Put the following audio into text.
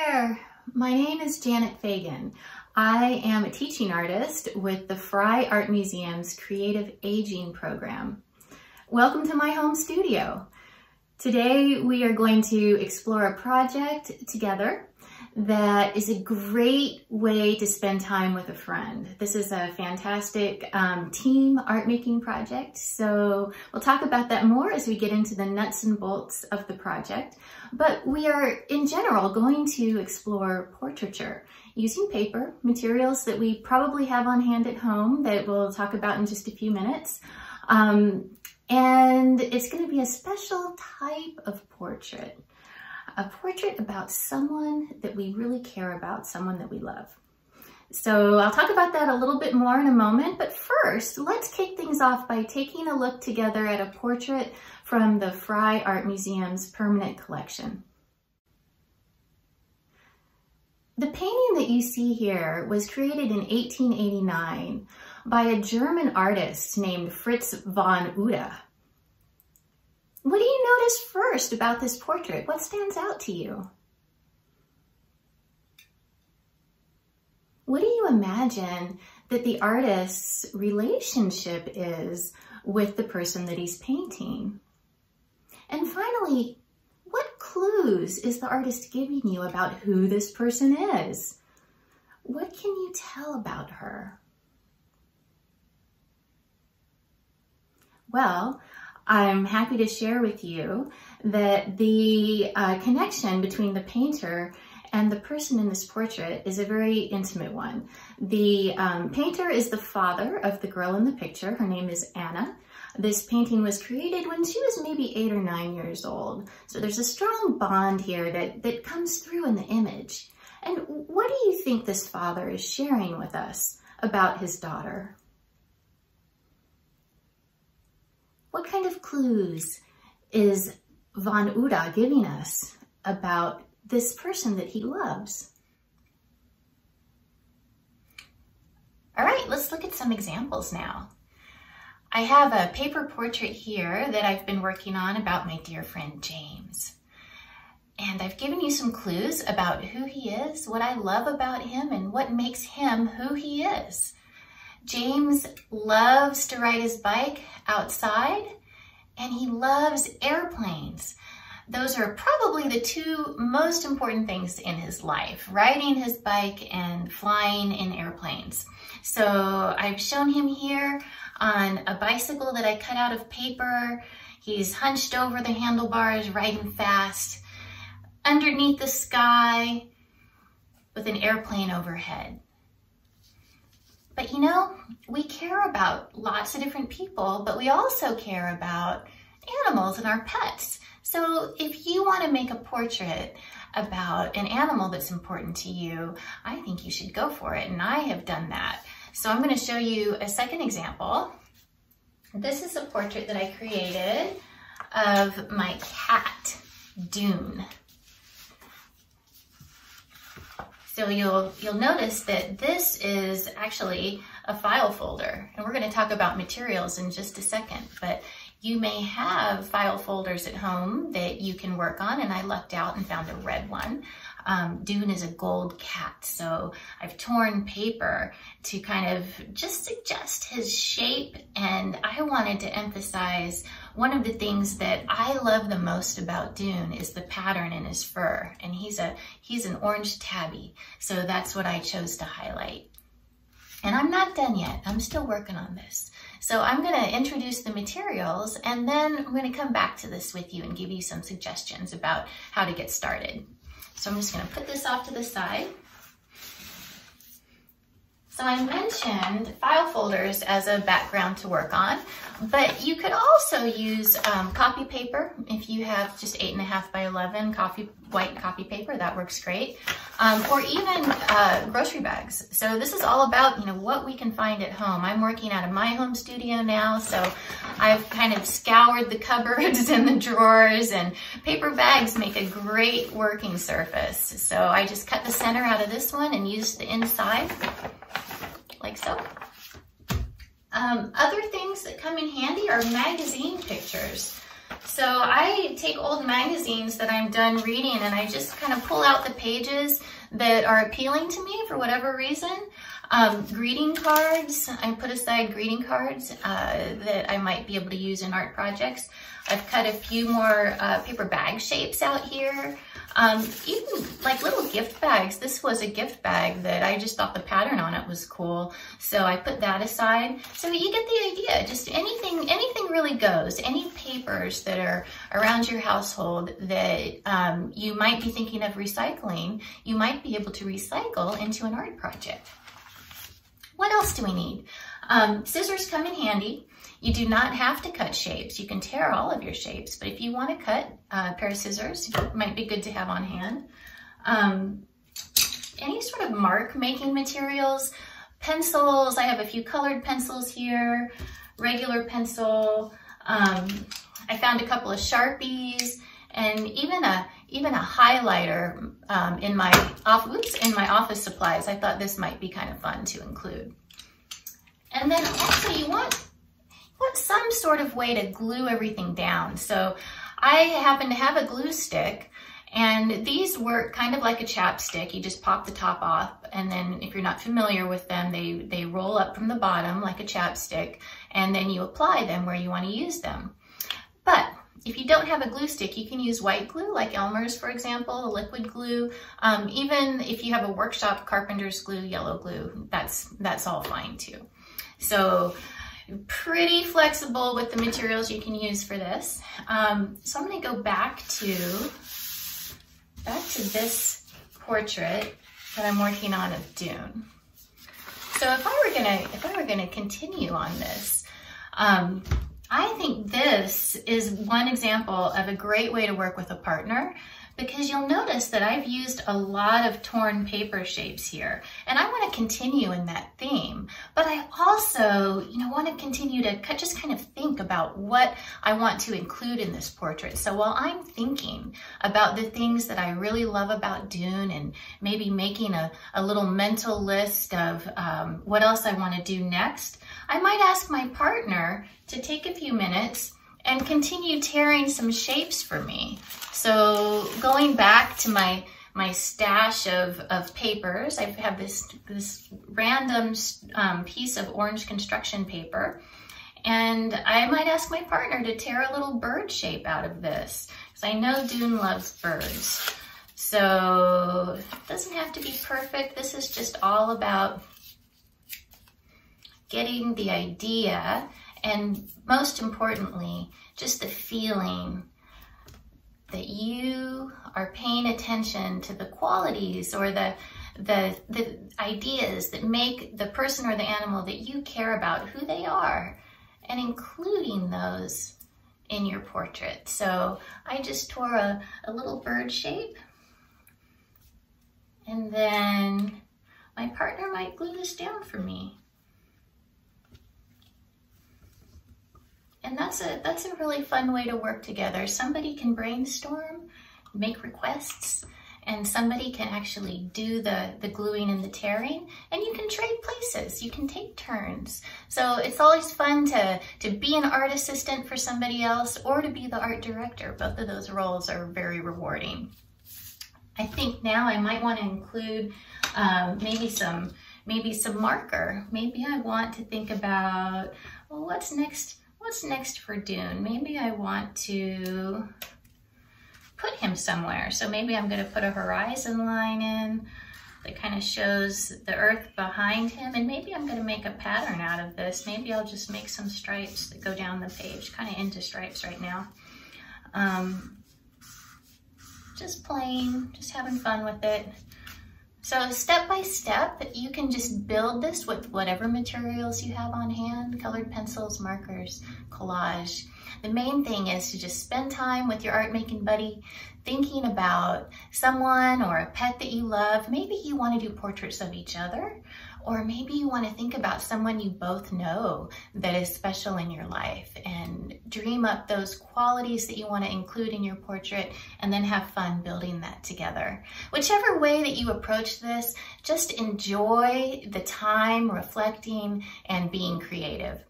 There. My name is Janet Fagan. I am a teaching artist with the Frye Art Museum's Creative Aging Program. Welcome to my home studio. Today we are going to explore a project together that is a great way to spend time with a friend. This is a fantastic team art making project, so we'll talk about that more as we get into the nuts and bolts of the project. But we are, in general, going to explore portraiture using paper, materials that we probably have on hand at home that we'll talk about in just a few minutes. And it's going to be a special type of portrait. A portrait about someone that we really care about, someone that we love. So I'll talk about that a little bit more in a moment, but first, let's kick things off by taking a look together at a portrait from the Frye Art Museum's permanent collection. The painting that you see here was created in 1889 by a German artist named Fritz von Uhde. What do you notice first about this portrait? What stands out to you? What do you imagine that the artist's relationship is with the person that he's painting? And finally, what clues is the artist giving you about who this person is? What can you tell about her? Well, I'm happy to share with you that the connection between the painter and the person in this portrait is a very intimate one. The painter is the father of the girl in the picture. Her name is Anna. This painting was created when she was maybe 8 or 9 years old. So there's a strong bond here that comes through in the image. And what do you think this father is sharing with us about his daughter? What kind of clues is von Uhde giving us about this person that he loves? All right, let's look at some examples now. I have a paper portrait here that I've been working on about my dear friend James. And I've given you some clues about who he is, what I love about him, and what makes him who he is. James loves to ride his bike outside, and he loves airplanes. Those are probably the two most important things in his life, riding his bike and flying in airplanes. So I've shown him here on a bicycle that I cut out of paper. He's hunched over the handlebars, riding fast, underneath the sky with an airplane overhead. But you know, we care about lots of different people, but we also care about animals and our pets. So if you want to make a portrait about an animal that's important to you, I think you should go for it, and I have done that. So I'm going to show you a second example. This is a portrait that I created of my cat, Dune. So you'll notice that this is actually a file folder, and we're going to talk about materials in just a second, but you may have file folders at home that you can work on, and I lucked out and found a red one. Dune is a gold cat, so I've torn paper to kind of just suggest his shape, and I wanted to emphasize one of the things that I love the most about Dune is the pattern in his fur, and he's an orange tabby, so that's what I chose to highlight. And I'm not done yet. I'm still working on this. So I'm going to introduce the materials, and then I'm going to come back to this with you and give you some suggestions about how to get started. So I'm just going to put this off to the side. So I mentioned file folders as a background to work on, but you could also use copy paper. If you have just 8.5 by 11 white copy paper, that works great. Or even grocery bags. So this is all about, you know, what we can find at home. I'm working out of my home studio now, so I've kind of scoured the cupboards and the drawers, and paper bags make a great working surface. So I just cut the center out of this one and used the inside. Like so. Other things that come in handy are magazine pictures. So I take old magazines that I'm done reading and I just kind of pull out the pages that are appealing to me for whatever reason. Greeting cards, I put aside greeting cards that I might be able to use in art projects. I've cut a few more paper bag shapes out here. Even like little gift bags. This was a gift bag that I just thought the pattern on it was cool, so I put that aside. So you get the idea. Just anything really goes. Any papers that are around your household that you might be thinking of recycling, you might be able to recycle into an art project. What else do we need? Scissors come in handy. You do not have to cut shapes. You can tear all of your shapes, but if you want to cut a pair of scissors, it might be good to have on hand. Any sort of mark making materials, pencils. I have a few colored pencils here, regular pencil. I found a couple of Sharpies and even a highlighter in my office supplies. I thought this might be kind of fun to include. And then also you want some sort of way to glue everything down. So I happen to have a glue stick, and these work kind of like a chapstick. You just pop the top off, and then if you're not familiar with them, they roll up from the bottom like a chapstick, and then you apply them where you want to use them. But if you don't have a glue stick, you can use white glue, like Elmer's, for example, a liquid glue. Even if you have a workshop, carpenter's glue, yellow glue, that's all fine too. So pretty flexible with the materials you can use for this. So I'm going to go back to this portrait that I'm working on of Dune. So if I were gonna continue on this, I think this is one example of a great way to work with a partner, because you'll notice that I've used a lot of torn paper shapes here, and I want to continue in that theme, but I also, want to continue to just kind of think about what I want to include in this portrait. So while I'm thinking about the things that I really love about Dune, and maybe making a little mental list of what else I want to do next, I might ask my partner to take a few minutes and continue tearing some shapes for me. So going back to my stash of papers, I have this random piece of orange construction paper, and I might ask my partner to tear a little bird shape out of this, because I know Dune loves birds. So it doesn't have to be perfect. This is just all about getting the idea, and most importantly, just the feeling that you are paying attention to the qualities or the ideas that make the person or the animal that you care about who they are, and including those in your portrait. So I just tore a little bird shape, and then my partner might glue this down for me. And that's a really fun way to work together. Somebody can brainstorm, make requests, and somebody can actually do the gluing and the tearing, and you can trade places, you can take turns. So it's always fun to be an art assistant for somebody else, or to be the art director. Both of those roles are very rewarding. I think now I might want to include maybe some marker. Maybe I want to think about, well, what's next for Dune? Maybe I want to put him somewhere. So maybe I'm going to put a horizon line in that kind of shows the earth behind him. And maybe I'm going to make a pattern out of this. Maybe I'll just make some stripes that go down the page, kind of into stripes right now. Just playing, just having fun with it. So step by step, you can just build this with whatever materials you have on hand, colored pencils, markers, collage. The main thing is to just spend time with your art making buddy, thinking about someone or a pet that you love. Maybe you want to do portraits of each other, or maybe you want to think about someone you both know that is special in your life, and dream up those qualities that you want to include in your portrait, and then have fun building that together. Whichever way that you approach this, just enjoy the time reflecting and being creative.